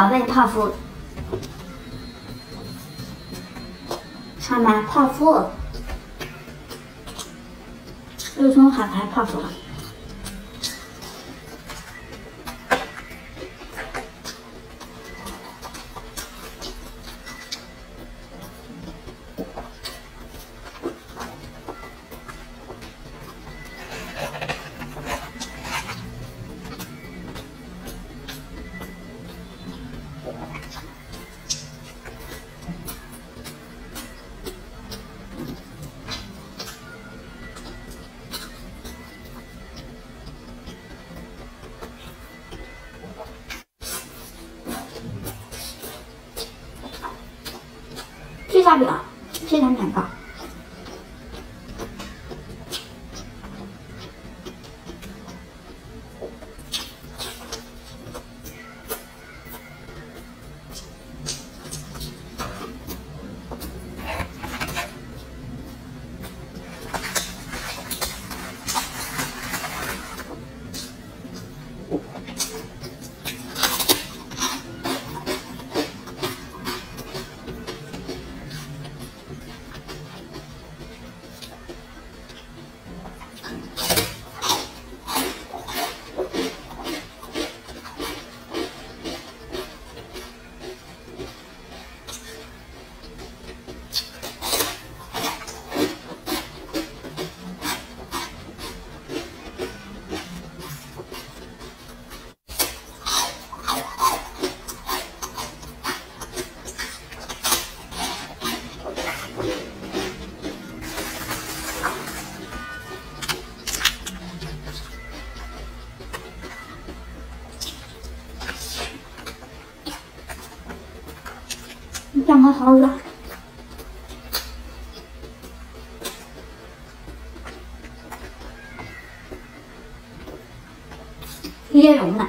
早被泡芙，看吧，泡芙，肉松好还泡芙好。 披萨饼，披萨面包。蛋糕好软。 椰蓉的，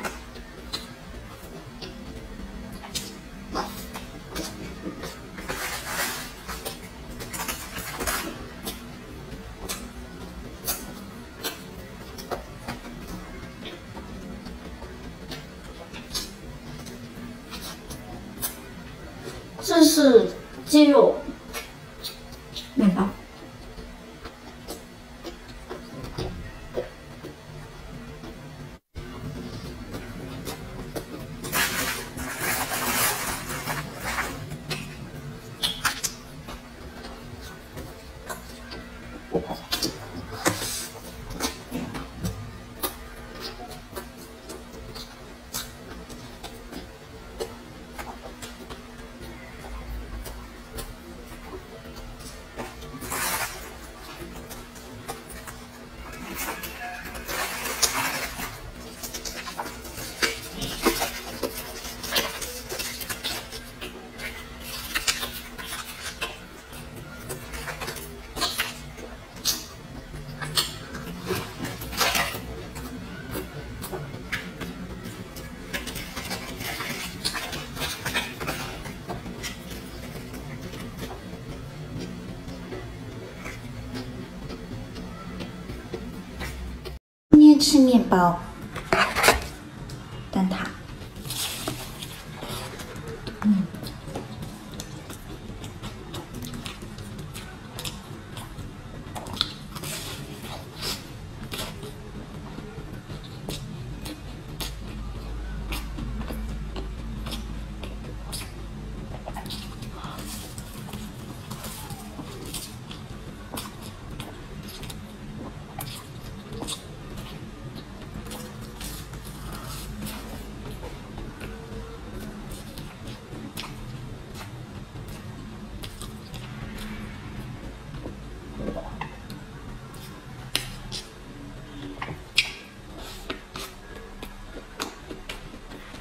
这是鸡肉面包。 吃面包、蛋挞，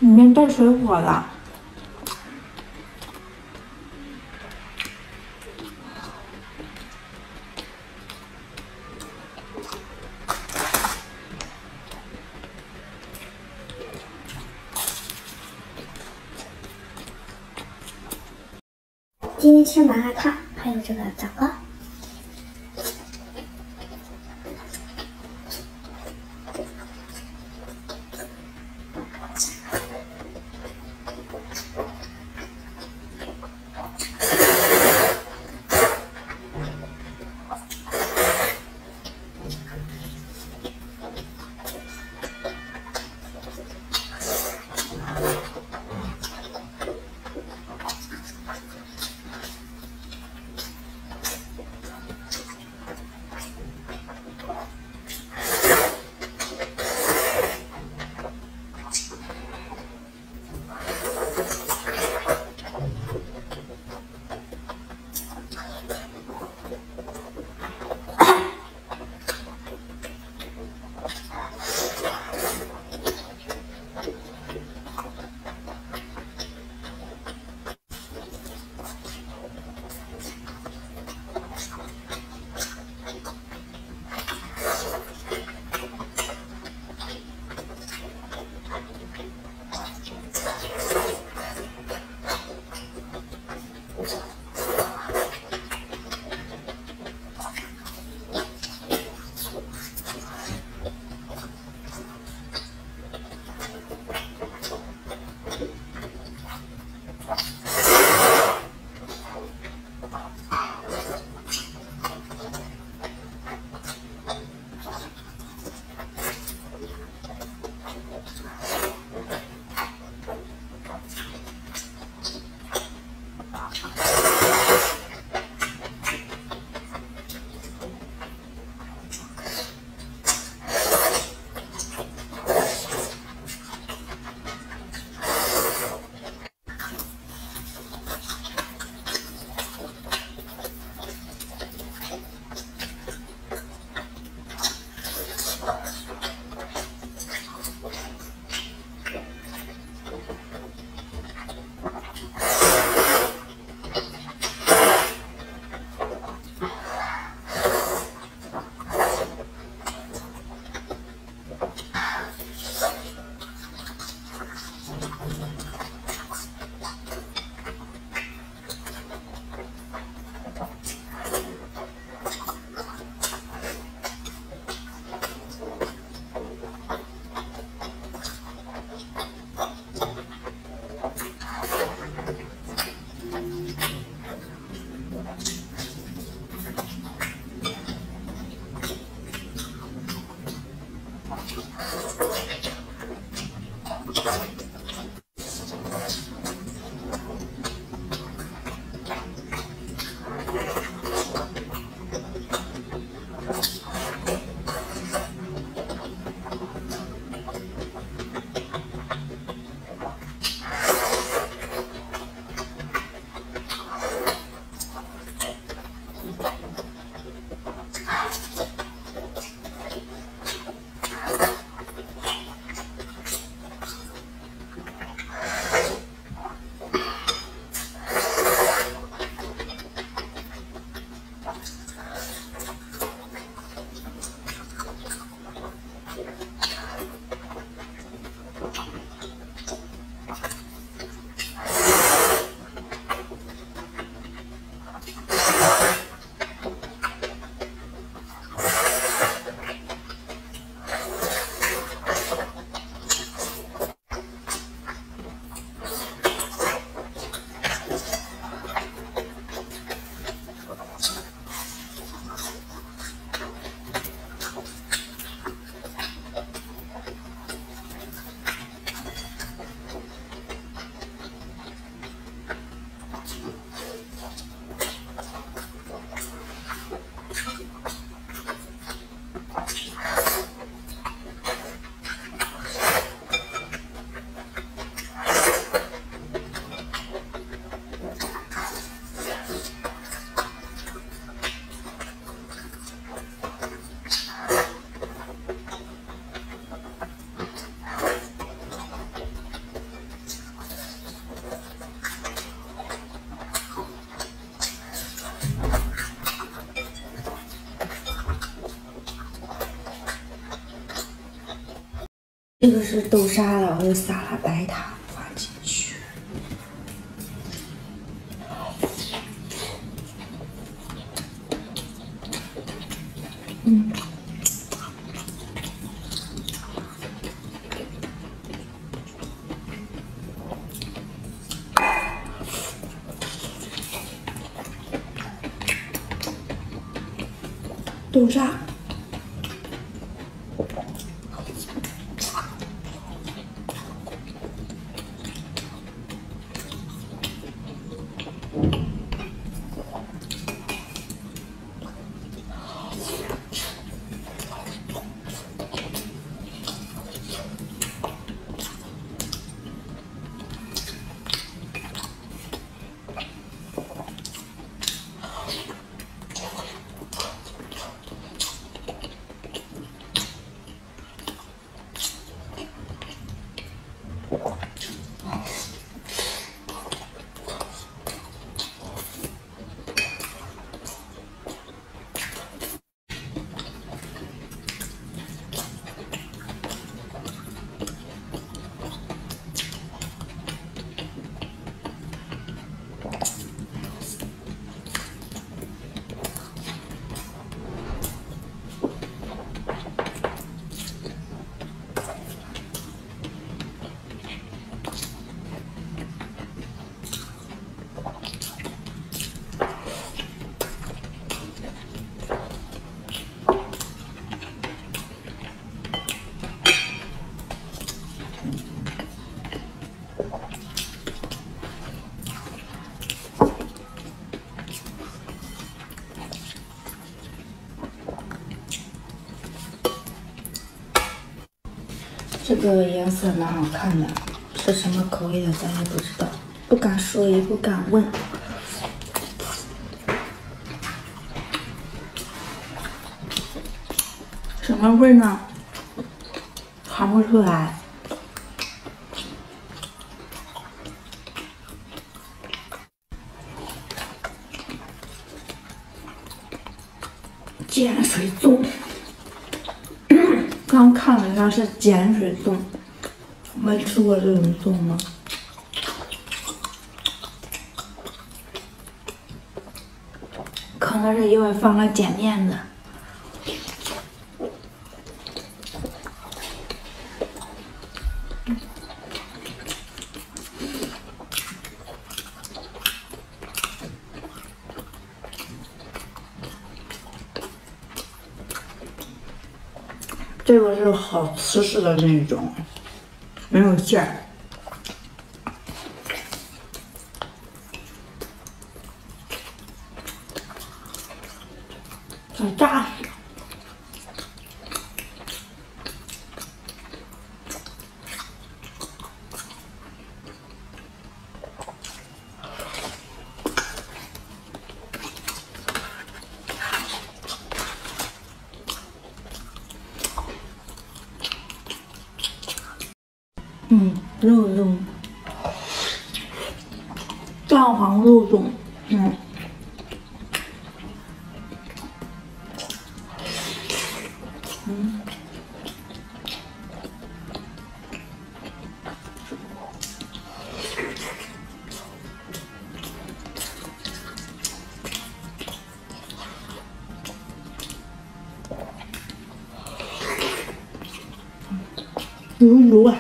里面带水果了，今天吃麻辣烫，还有这个枣糕。这个是豆沙了，我就撒了白糖放进去。豆沙。 这个颜色蛮好看的，是什么口味的咱也不知道，不敢说也不敢问。 什么味呢？尝不出来。碱水粽，刚看了一下是碱水粽，没吃过这种粽吗？ 可能是因为放了碱面的。 这个是好吃式的那一种，没有馅。好大。肉粽，蛋黄肉粽，油油啊。